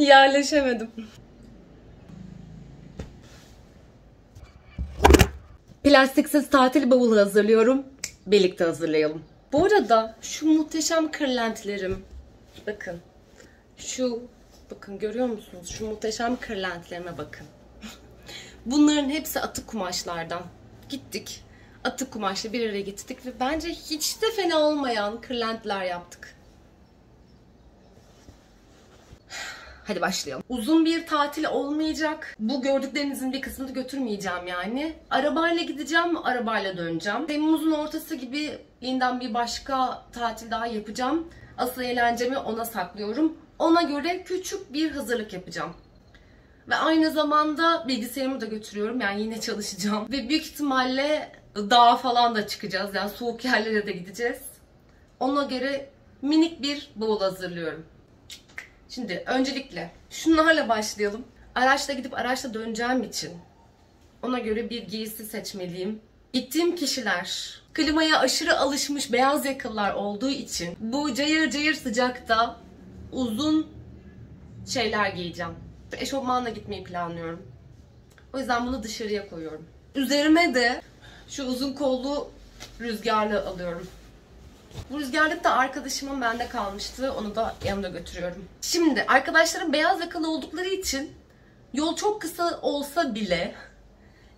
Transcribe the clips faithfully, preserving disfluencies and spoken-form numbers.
Yerleşemedim. Plastiksiz tatil bavulu hazırlıyorum. Birlikte hazırlayalım. Bu arada şu muhteşem kırlentilerim. Bakın. Şu, bakın görüyor musunuz? Şu muhteşem kırlentilerime bakın. Bunların hepsi atık kumaşlardan. Gittik. Atık kumaşla bir araya gittik ve bence hiç de fena olmayan kırlentiler yaptık. Hadi başlayalım. Uzun bir tatil olmayacak. Bu gördüklerinizin bir kısmını götürmeyeceğim yani. Arabayla gideceğim, arabayla döneceğim. Temmuz'un ortası gibi yeniden bir başka tatil daha yapacağım. Asıl eğlencemi ona saklıyorum. Ona göre küçük bir hazırlık yapacağım. Ve aynı zamanda bilgisayarımı da götürüyorum. Yani yine çalışacağım. Ve büyük ihtimalle dağa falan da çıkacağız. Yani soğuk yerlere de gideceğiz. Ona göre minik bir bavul hazırlıyorum. Şimdi öncelikle şunlarla başlayalım. Araçla gidip araçla döneceğim için ona göre bir giysi seçmeliyim. Gittiğim kişiler klimaya aşırı alışmış beyaz yakalılar olduğu için bu cayır cayır sıcakta uzun şeyler giyeceğim. Eşofmanla gitmeyi planlıyorum. O yüzden bunu dışarıya koyuyorum. Üzerime de şu uzun kollu rüzgarlığı alıyorum. Bu rüzgarlık da arkadaşımın bende kalmıştı. Onu da yanımda götürüyorum. Şimdi arkadaşlarım beyaz yakalı oldukları için yol çok kısa olsa bile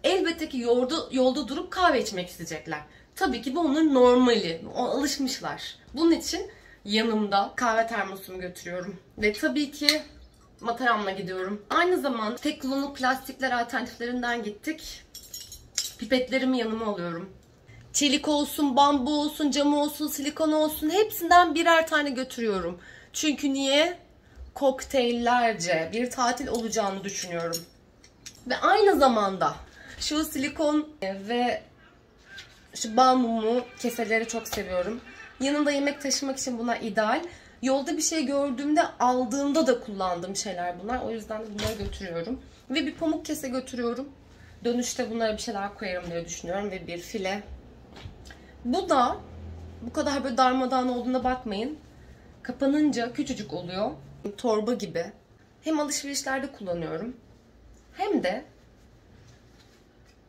elbette ki yolda, yolda durup kahve içmek isteyecekler. Tabii ki bu onların normali. Alışmışlar. Bunun için yanımda kahve termosumu götürüyorum. Ve tabii ki mataramla gidiyorum. Aynı zamanda tek kullanımlık plastikler alternatiflerinden gittik. Pipetlerimi yanıma alıyorum. Çelik olsun, bambu olsun, cam olsun, silikon olsun hepsinden birer tane götürüyorum. Çünkü niye? Kokteyllerce bir tatil olacağını düşünüyorum. Ve aynı zamanda şu silikon ve şu bambumu keseleri çok seviyorum. Yanımda yemek taşımak için bunlar ideal. Yolda bir şey gördüğümde aldığımda da kullandığım şeyler bunlar. O yüzden de bunları götürüyorum. Ve bir pamuk kese götürüyorum. Dönüşte bunlara bir şeyler koyarım diye düşünüyorum. Ve bir file. Bu da bu kadar böyle darmadağın olduğuna bakmayın. Kapanınca küçücük oluyor. Torba gibi. Hem alışverişlerde kullanıyorum. Hem de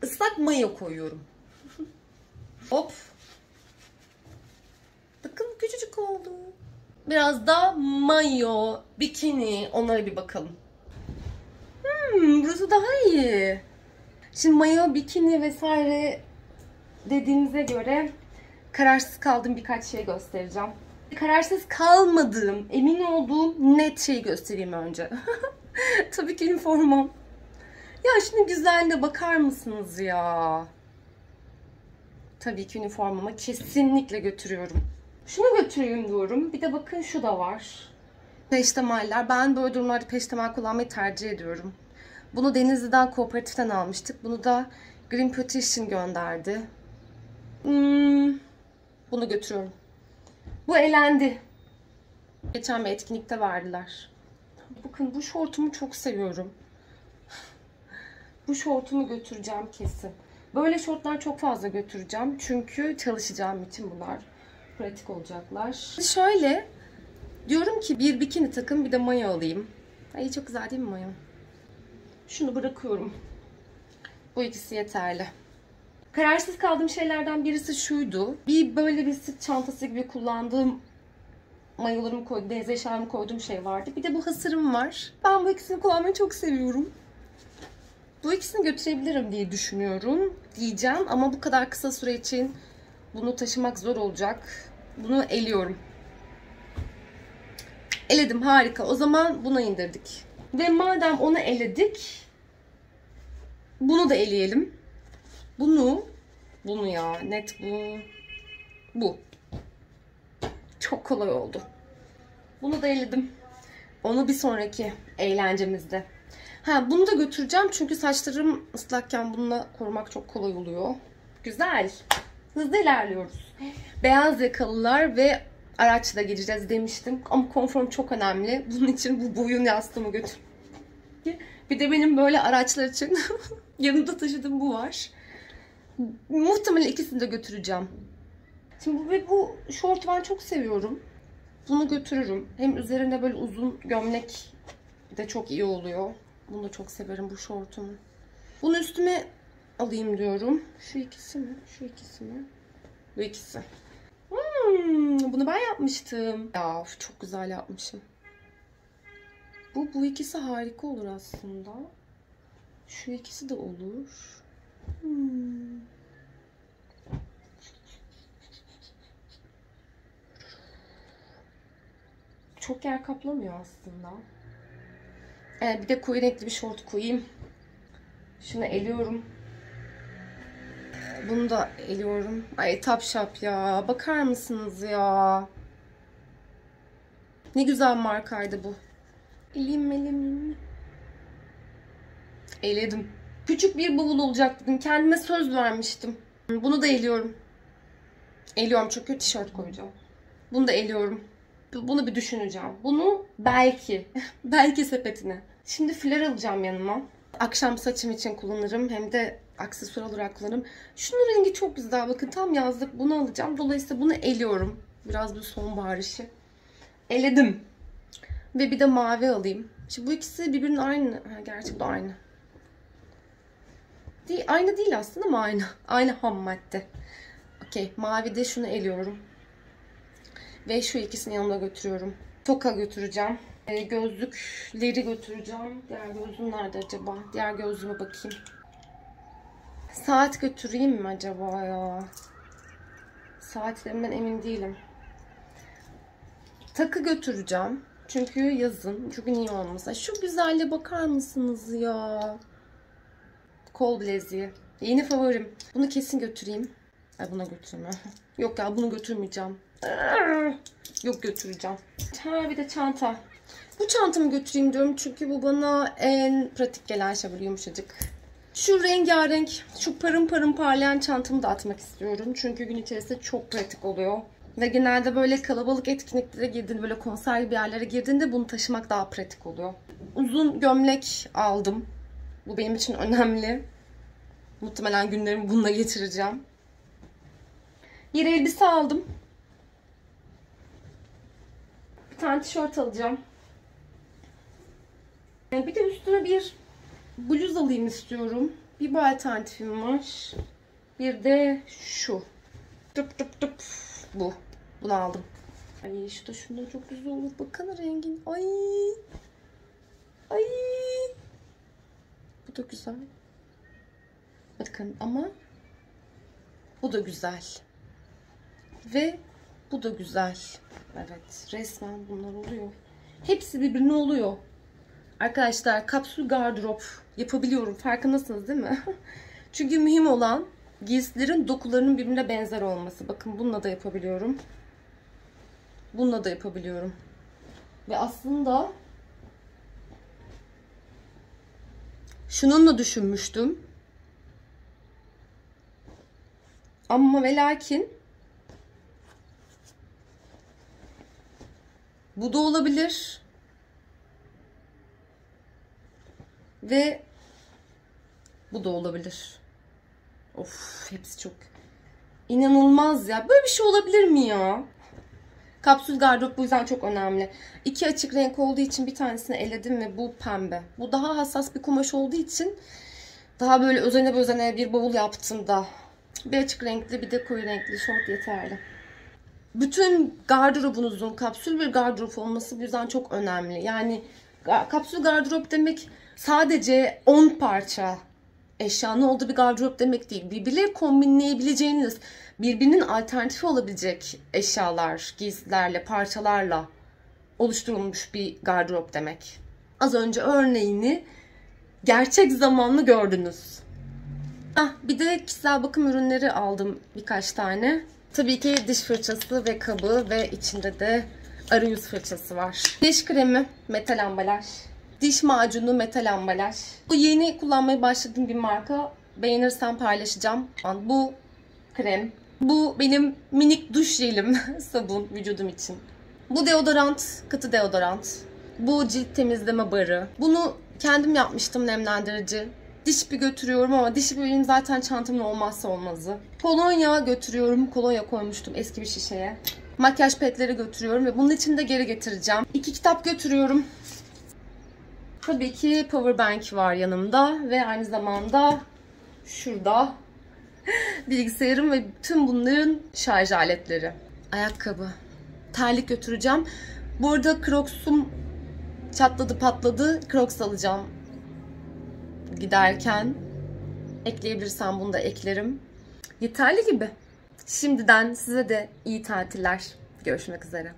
ıslak mayo koyuyorum. Hop. Bakın küçücük oldu. Biraz da mayo, bikini onlara bir bakalım. Hmm, burası daha iyi. Şimdi mayo, bikini vesaire dediğimize göre kararsız kaldığım birkaç şey göstereceğim. Kararsız kalmadığım, emin olduğum net şeyi göstereyim önce. Tabii ki üniformam. Ya şunun güzelliğine bakar mısınız ya? Tabii ki üniformama kesinlikle götürüyorum. Şunu götüreyim diyorum. Bir de bakın şu da var. Peştemaller. Ben böyle durumlarda peştemal kullanmayı tercih ediyorum. Bunu Denizli'den, kooperatiften almıştık. Bunu da Green Production gönderdi. Hmm, bunu götürüyorum. Bu elendi. Geçen bir etkinlikte verdiler. Bakın bu şortumu çok seviyorum. Bu şortumu götüreceğim kesin. Böyle şortlar çok fazla götüreceğim. Çünkü çalışacağım için bunlar pratik olacaklar. Şöyle diyorum ki bir bikini takım bir de mayo alayım. Ay çok güzel değil mi mayo? Şunu bırakıyorum. Bu ikisi yeterli. Kararsız kaldığım şeylerden birisi şuydu. Bir böyle bir sırt çantası gibi kullandığım mayolarımı koydum, deniz eşyalarımı koyduğum şey vardı. Bir de bu hasırım var. Ben bu ikisini kullanmayı çok seviyorum. Bu ikisini götürebilirim diye düşünüyorum. Giyeceğim ama bu kadar kısa süre için bunu taşımak zor olacak. Bunu eliyorum. Eledim, harika. O zaman buna indirdik. Ve madem onu eledik, bunu da eleyelim. Bunu, bunu ya, net bu, bu. Çok kolay oldu. Bunu da eledim. Onu bir sonraki eğlencemizde. Ha, bunu da götüreceğim çünkü saçlarım ıslakken bununla korumak çok kolay oluyor. Güzel. Hızlı ilerliyoruz. Beyaz yakalılar ve araçla gideceğiz demiştim. Ama konforum çok önemli. Bunun için bu boyun yastığımı götür. Bir de benim böyle araçlar için yanımda taşıdığım bu var. Muhtemelen ikisini de götüreceğim. Şimdi bu, bu şortu ben çok seviyorum. Bunu götürürüm. Hem üzerine böyle uzun gömlek de çok iyi oluyor. Bunu da çok severim bu şortumu. Bunu üstüme alayım diyorum. Şu ikisi mi? Şu ikisi mi? Bu ikisi. Hmm, bunu ben yapmıştım. Ya çok güzel yapmışım. Bu, bu ikisi harika olur aslında. Şu ikisi de olur. Hmm. Çok yer kaplamıyor aslında. Ee, bir de koyu renkli bir şort koyayım. Şunu eliyorum. Bunu da eliyorum. Ay Topshop ya. Bakar mısınız ya? Ne güzel markaydı bu. Elim elim. Eledim. Küçük bir bavul olacak dedim. Kendime söz vermiştim. Bunu da eliyorum. Eliyorum çünkü tişört koyacağım. Bunu da eliyorum. Bunu bir düşüneceğim. Bunu belki. Belki sepetine. Şimdi flar alacağım yanıma. Akşam saçım için kullanırım. Hem de aksesuar olarak kullanırım. Şunun rengi çok güzel. Bakın tam yazlık. Bunu alacağım. Dolayısıyla bunu eliyorum. Biraz bir sonbahar işi. Eledim. Ve bir de mavi alayım. Şimdi bu ikisi birbirinin aynı. Ha, gerçi bu da aynı. Değil, aynı değil aslında ama aynı. Aynı ham madde. Okey. Mavi de şunu eliyorum. Ve şu ikisini yanımda götürüyorum. Toka götüreceğim. E, gözlükleri götüreceğim. Diğer gözlüğüm nerede acaba? Diğer gözlüğüme bakayım. Saat götüreyim mi acaba ya? Saatlerimden emin değilim. Takı götüreceğim. Çünkü yazın. Çünkü niye olmasa. Şu güzelliğe bakar mısınız ya? Kol bileziği. Yeni favorim. Bunu kesin götüreyim. Ay buna götürme. Yok ya bunu götürmeyeceğim. Yok götüreceğim. Ha bir de çanta. Bu çantamı götüreyim diyorum çünkü bu bana en pratik gelen şey, böyle yumuşacık. Şu rengarenk, şu parım parım parlayan çantamı da atmak istiyorum. Çünkü gün içerisinde çok pratik oluyor. Ve genelde böyle kalabalık etkinliklere girdiğinde, böyle konser gibi yerlere girdiğinde bunu taşımak daha pratik oluyor. Uzun gömlek aldım. Bu benim için önemli. Muhtemelen günlerimi bununla geçireceğim. Yere elbise aldım. Bir tane tişört alacağım. Bir de üstüne bir bluz alayım istiyorum. Bir bu alternatifim var. Bir de şu. Tıp tıp tıp. Bu. Bunu aldım. Ay şu da şundan çok güzel olur. Bakın rengin. Ay. Ay. Bu da güzel. Bakın ama bu da güzel. Ve bu da güzel. Evet. Resmen bunlar oluyor. Hepsi birbirine oluyor. Arkadaşlar kapsül gardırop yapabiliyorum. Farkındasınız değil mi? Çünkü mühim olan giysilerin dokularının birbirine benzer olması. Bakın bununla da yapabiliyorum. Bununla da yapabiliyorum. Ve aslında şununla düşünmüştüm. Ama ve lakin bu da olabilir. Ve bu da olabilir. Of hepsi çok inanılmaz ya. Böyle bir şey olabilir mi ya? Kapsül gardırop bu yüzden çok önemli. İki açık renk olduğu için bir tanesini eledim ve bu pembe. Bu daha hassas bir kumaş olduğu için daha böyle özene özene bir bavul yaptım da. Bir açık renkli bir de koyu renkli şort yeterli. Bütün gardırobunuzun kapsül bir gardırop olması bu yüzden çok önemli. Yani kapsül gardırop demek sadece on parça eşyanın olduğu bir gardırop demek değil. Birbirleri kombinleyebileceğiniz, birbirinin alternatifi olabilecek eşyalar, giysilerle, parçalarla oluşturulmuş bir gardırop demek. Az önce örneğini gerçek zamanlı gördünüz. Ah, bir de kişisel bakım ürünleri aldım birkaç tane. Tabii ki diş fırçası ve kabı ve içinde de arı fırçası var. Diş kremi metal ambalaj. Diş macunu metal ambalaj. Bu yeni kullanmaya başladığım bir marka. Beğenirsem paylaşacağım. Bu krem. Bu benim minik duş jelim. Sabun vücudum için. Bu deodorant. Katı deodorant. Bu cilt temizleme barı. Bunu kendim yapmıştım, nemlendirici. Diş ipi götürüyorum ama diş ipi benim zaten çantamın olmazsa olmazı. Kolonya götürüyorum. Kolonya koymuştum eski bir şişeye. Makyaj pedleri götürüyorum ve bunun için de geri getireceğim. İki kitap götürüyorum. Tabii ki power bank var yanımda ve aynı zamanda şurada bilgisayarım ve tüm bunların şarj aletleri. Ayakkabı. Terlik götüreceğim. Bu arada Crocs'um çatladı patladı. Crocs alacağım giderken. Ekleyebilirsem bunu da eklerim. Yeterli gibi. Şimdiden size de iyi tatiller. Görüşmek üzere.